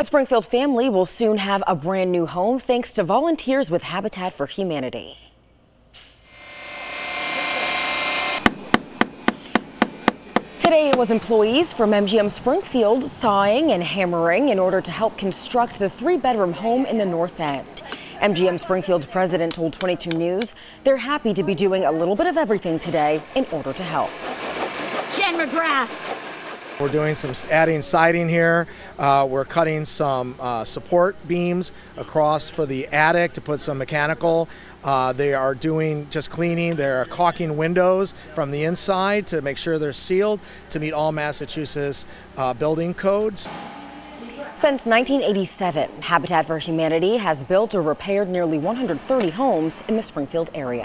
A Springfield family will soon have a brand new home thanks to volunteers with Habitat for Humanity. Today it was employees from MGM Springfield sawing and hammering in order to help construct the three-bedroom home in the North End. MGM Springfield's president told 22 News they're happy to be doing a little bit of everything today in order to help. Jen McGrath. We're doing some adding siding here. We're cutting some support beams across for the attic to put some mechanical. They are doing just cleaning. They're caulking windows from the inside to make sure they're sealed to meet all Massachusetts building codes. Since 1987, Habitat for Humanity has built or repaired nearly 130 homes in the Springfield area.